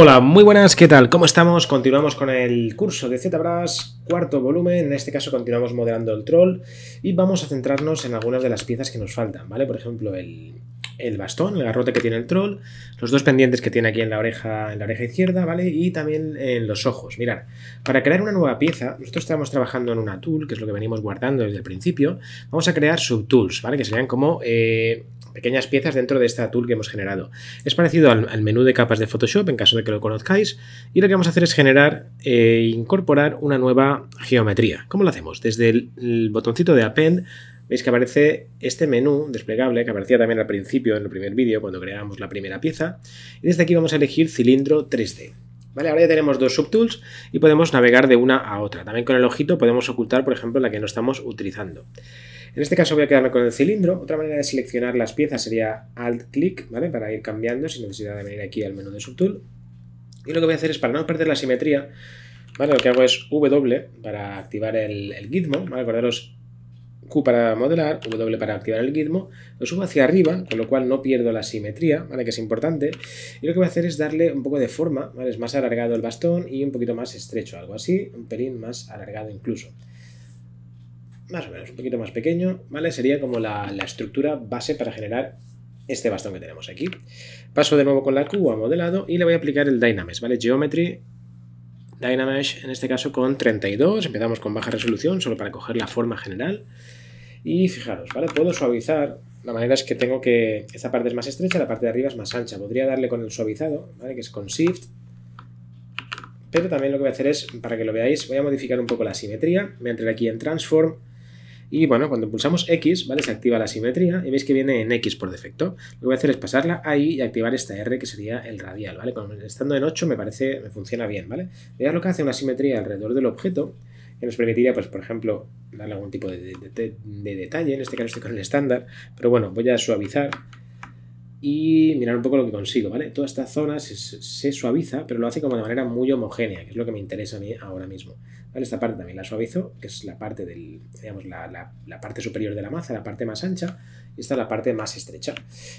Hola, muy buenas, ¿qué tal? ¿Cómo estamos? Continuamos con el curso de ZBrush, cuarto volumen. En este caso continuamos modelando el troll y vamos a centrarnos en algunas de las piezas que nos faltan, ¿vale? Por ejemplo, el bastón, el garrote que tiene el troll, los dos pendientes que tiene aquí en la oreja izquierda, ¿vale? Y también en los ojos. Mirad, para crear una nueva pieza, nosotros estamos trabajando en una tool, que es lo que venimos guardando desde el principio. Vamos a crear subtools, ¿vale? Que serían como pequeñas piezas dentro de esta tool que hemos generado. Es parecido al menú de capas de Photoshop, en caso de que lo conozcáis. Y lo que vamos a hacer es generar e incorporar una nueva geometría. ¿Cómo lo hacemos? Desde el botoncito de Append, veis que aparece este menú desplegable que aparecía también al principio en el primer vídeo cuando creábamos la primera pieza. Y desde aquí vamos a elegir cilindro 3D. ¿Vale? Ahora ya tenemos dos subtools y podemos navegar de una a otra. También con el ojito podemos ocultar, por ejemplo, la que no estamos utilizando. En este caso voy a quedarme con el cilindro. Otra manera de seleccionar las piezas sería Alt-Click, ¿vale? Para ir cambiando sin necesidad de venir aquí al menú de subtool. Y lo que voy a hacer es, para no perder la simetría, ¿vale? Lo que hago es W para activar el gizmo, ¿vale? Acordaros, Q para modelar, W para activar el gizmo, lo subo hacia arriba, con lo cual no pierdo la simetría, ¿vale? Que es importante. Y lo que voy a hacer es darle un poco de forma, ¿vale? Es más alargado el bastón y un poquito más estrecho, algo así, un pelín más alargado incluso. Más o menos, un poquito más pequeño, ¿vale? Sería como la estructura base para generar este bastón que tenemos aquí. Paso de nuevo con la Q a modelado y le voy a aplicar el Dynamesh, ¿vale? Geometry, Dynamesh, en este caso con 32, empezamos con baja resolución, solo para coger la forma general. Y fijaros, ¿vale? Puedo suavizar. La manera es que tengo que... Esta parte es más estrecha, la parte de arriba es más ancha. Podría darle con el suavizado, ¿vale? Que es con Shift. Pero también lo que voy a hacer es, para que lo veáis, voy a modificar un poco la simetría. Voy a entrar aquí en Transform. Y bueno, cuando pulsamos X, ¿vale? Se activa la simetría y veis que viene en X por defecto. Lo que voy a hacer es pasarla ahí y activar esta R, que sería el radial, ¿vale? Estando en 8 me parece, me funciona bien, ¿vale? Veis lo que hace una simetría alrededor del objeto, que nos permitiría, pues, por ejemplo, darle algún tipo de detalle. En este caso estoy con el estándar, pero bueno, voy a suavizar y mirar un poco lo que consigo, ¿vale? Toda esta zona se suaviza, pero lo hace como de manera muy homogénea, que es lo que me interesa a mí ahora mismo, ¿vale? Esta parte también la suavizo, que es la parte del, digamos, la parte superior de la maza, la parte más ancha, y esta es la parte más estrecha.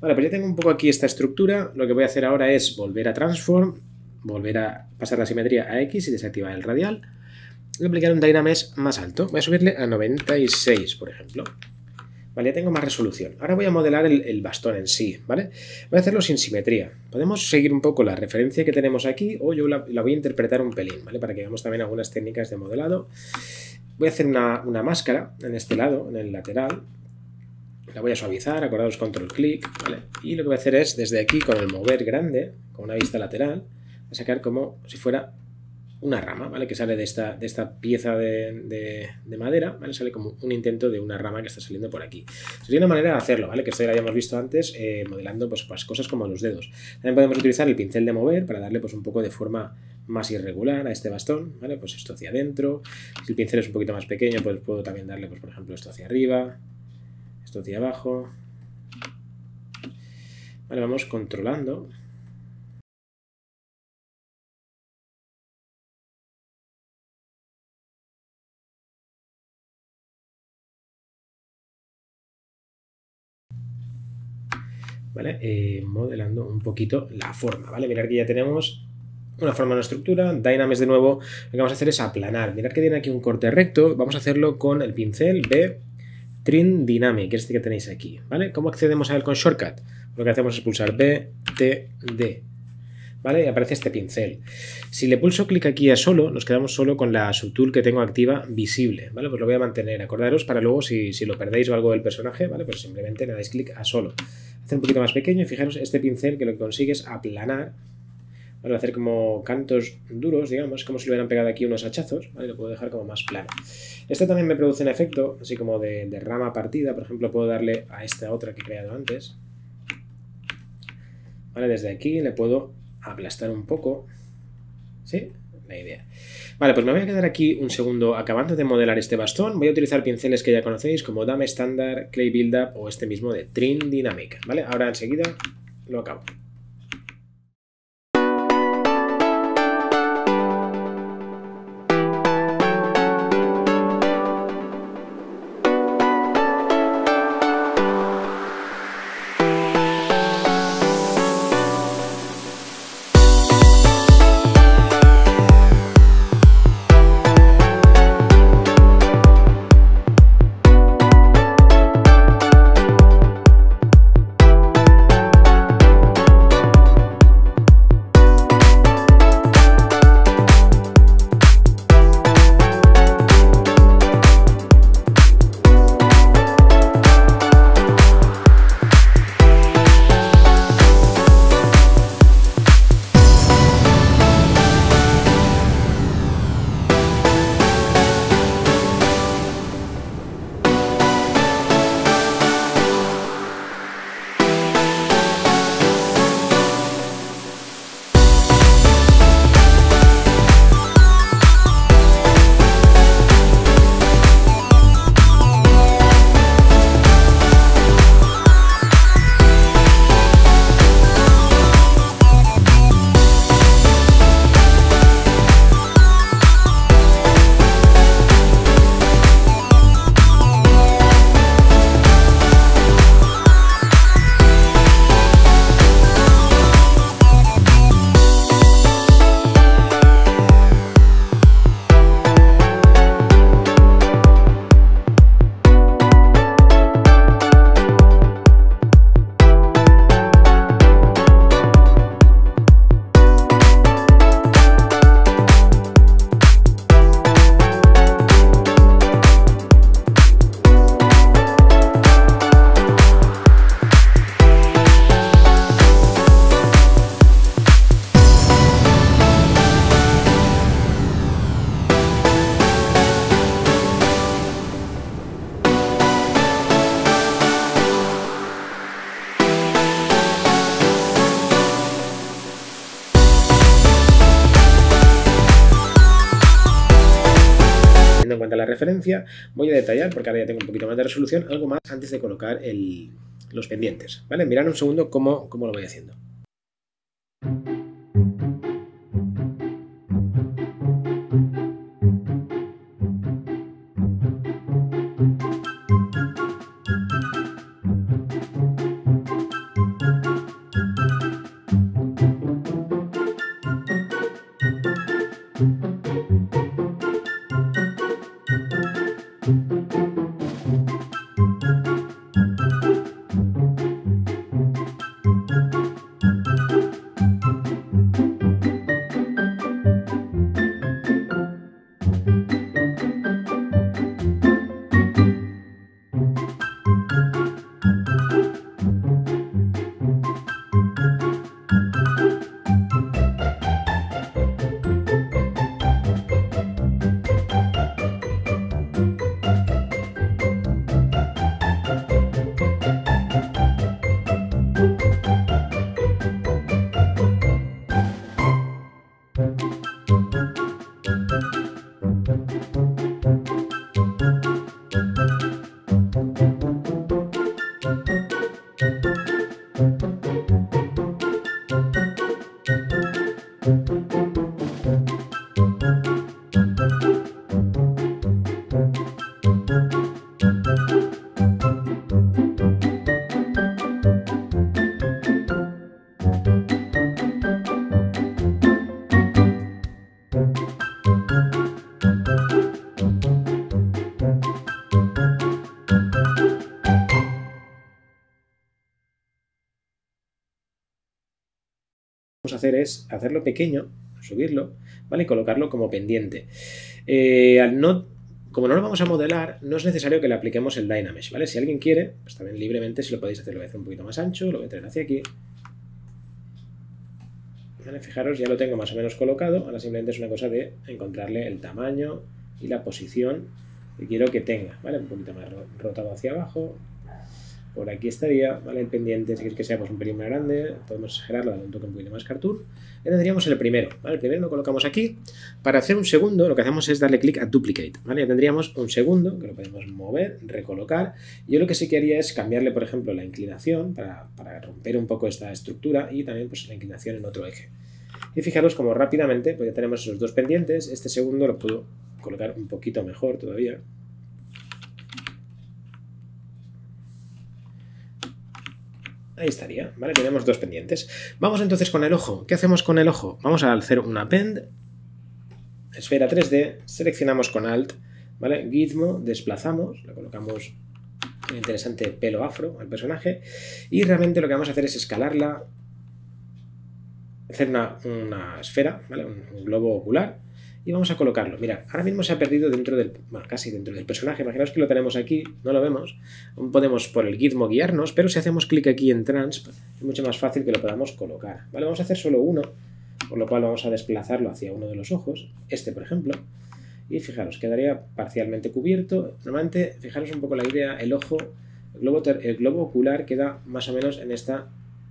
Vale, pues ya tengo un poco aquí esta estructura. Lo que voy a hacer ahora es volver a Transform, volver a pasar la simetría a X y desactivar el radial. Voy a aplicar un Dynamesh más alto. Voy a subirle a 96, por ejemplo. Vale, ya tengo más resolución. Ahora voy a modelar el bastón en sí, ¿vale? Voy a hacerlo sin simetría. Podemos seguir un poco la referencia que tenemos aquí o yo la voy a interpretar un pelín, ¿vale? Para que veamos también algunas técnicas de modelado. Voy a hacer una máscara en este lado, en el lateral. La voy a suavizar, acordaros, Control-Click, ¿vale? Y lo que voy a hacer es, desde aquí, con el mover grande, con una vista lateral, voy a sacar como si fuera una rama, ¿vale? Que sale de esta pieza de madera, ¿vale? Sale como un intento de una rama que está saliendo por aquí. Sería una manera de hacerlo, ¿vale? Que esto ya lo habíamos visto antes, modelando, pues, cosas como los dedos. También podemos utilizar el pincel de mover para darle, pues, un poco de forma más irregular a este bastón, ¿vale? Pues esto hacia adentro. Si el pincel es un poquito más pequeño, pues puedo también darle, pues, por ejemplo, esto hacia arriba, esto hacia abajo. Vale, vamos controlando. ¿Vale? Modelando un poquito la forma, ¿vale? Mirad que ya tenemos una forma, una estructura. Dynamesh de nuevo, lo que vamos a hacer es aplanar. Mirad que tiene aquí un corte recto, vamos a hacerlo con el pincel de Trim Dynamic, este que tenéis aquí, ¿vale? ¿Cómo accedemos a él con shortcut? Lo que hacemos es pulsar B, T, D, ¿vale? Y aparece este pincel. Si le pulso clic aquí a solo, nos quedamos solo con la subtool que tengo activa visible, ¿vale? Pues lo voy a mantener, acordaros, para luego si lo perdéis o algo del personaje, ¿vale? Pues simplemente le dais clic a solo. Hacer un poquito más pequeño y fijaros este pincel que lo que consigue es aplanar, ¿vale? Hacer como cantos duros, digamos, como si le hubieran pegado aquí unos hachazos, ¿vale? Lo puedo dejar como más plano. Esto también me produce un efecto, así como de rama partida. Por ejemplo, puedo darle a esta otra que he creado antes, ¿vale? Desde aquí le puedo aplastar un poco, ¿sí? La idea. Vale, pues me voy a quedar aquí un segundo acabando de modelar este bastón. Voy a utilizar pinceles que ya conocéis como DAM Standard, Clay Build Up o este mismo de Trim Dynamic, ¿vale? Ahora enseguida lo acabo. marca la referencia. Voy a detallar, porque ahora ya tengo un poquito más de resolución, algo más antes de colocar los pendientes, ¿vale? Mirad un segundo cómo lo voy haciendo. Hacer es hacerlo pequeño, subirlo, ¿vale? Y colocarlo como pendiente. Como no lo vamos a modelar, no es necesario que le apliquemos el Dynamesh, ¿vale? Si alguien quiere, pues también libremente si lo podéis hacer, lo voy a hacer un poquito más ancho, lo voy a traer hacia aquí. ¿Vale? Fijaros, ya lo tengo más o menos colocado, ahora simplemente es una cosa de encontrarle el tamaño y la posición que quiero que tenga, ¿vale? Un poquito más rotado hacia abajo. Por aquí estaría, ¿vale? El pendiente, si queréis que sea pues un pelín más grande, podemos exagerarlo, darle un toque un poquito más cartoon. Ya tendríamos el primero, ¿vale? El primero lo colocamos aquí. Para hacer un segundo, lo que hacemos es darle clic a Duplicate, ¿vale? Ya tendríamos un segundo, que lo podemos mover, recolocar. Yo lo que sí que haría es cambiarle, por ejemplo, la inclinación para romper un poco esta estructura y también pues la inclinación en otro eje. Y fijaros como rápidamente, pues ya tenemos esos dos pendientes. Este segundo lo puedo colocar un poquito mejor todavía. Ahí estaría, ¿vale? Tenemos dos pendientes. Vamos entonces con el ojo. ¿Qué hacemos con el ojo? Vamos a hacer un append, esfera 3D, seleccionamos con Alt, ¿vale? Gizmo, desplazamos, le colocamos un interesante pelo afro al personaje y realmente lo que vamos a hacer es escalarla, hacer una esfera, ¿vale? Un globo ocular y vamos a colocarlo. Mirad, ahora mismo se ha perdido dentro del, bueno, casi dentro del personaje. Imaginaos que lo tenemos aquí, no lo vemos, aún podemos por el gizmo guiarnos, pero si hacemos clic aquí en Transp es mucho más fácil que lo podamos colocar, ¿vale? Vamos a hacer solo uno, por lo cual vamos a desplazarlo hacia uno de los ojos, este por ejemplo, y fijaros, quedaría parcialmente cubierto. Normalmente, fijaros un poco la idea, el ojo, el globo ocular queda más o menos en esta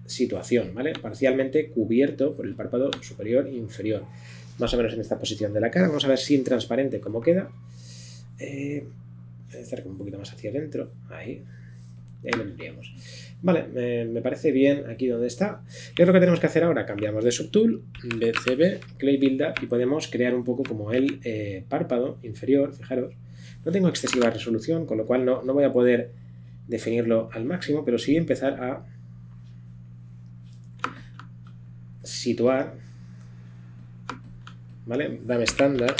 situación, ¿vale? Parcialmente cubierto por el párpado superior e inferior. Más o menos en esta posición de la cara. Vamos a ver sin transparente cómo queda. Voy a estar un poquito más hacia adentro. Ahí lo tendríamos. Vale, me parece bien aquí donde está. ¿Qué es lo que tenemos que hacer ahora? Cambiamos de Subtool, BCB, Clay Build Up y podemos crear un poco como el párpado inferior. Fijaros, no tengo excesiva resolución, con lo cual no voy a poder definirlo al máximo, pero sí empezar a situar, ¿vale? DAM Standard,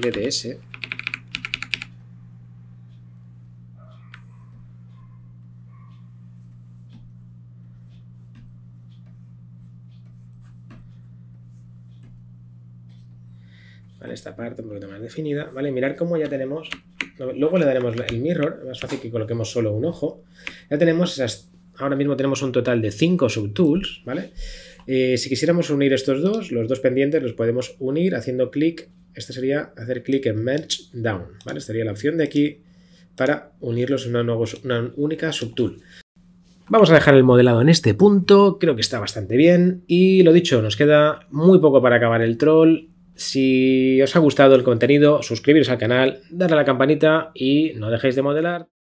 DTS. Vale, esta parte un poquito más definida. Vale, mirar cómo ya tenemos. Luego le daremos el mirror, es más fácil que coloquemos solo un ojo. Ya tenemos esas. Ahora mismo tenemos un total de 5 subtools, ¿vale? Si quisiéramos unir estos dos, los dos pendientes los podemos unir haciendo clic. Este sería hacer clic en Merge Down, ¿vale? Estaría la opción de aquí para unirlos en una única subtool. Vamos a dejar el modelado en este punto, creo que está bastante bien. Y lo dicho, nos queda muy poco para acabar el troll. Si os ha gustado el contenido, suscribiros al canal, darle a la campanita y no dejéis de modelar.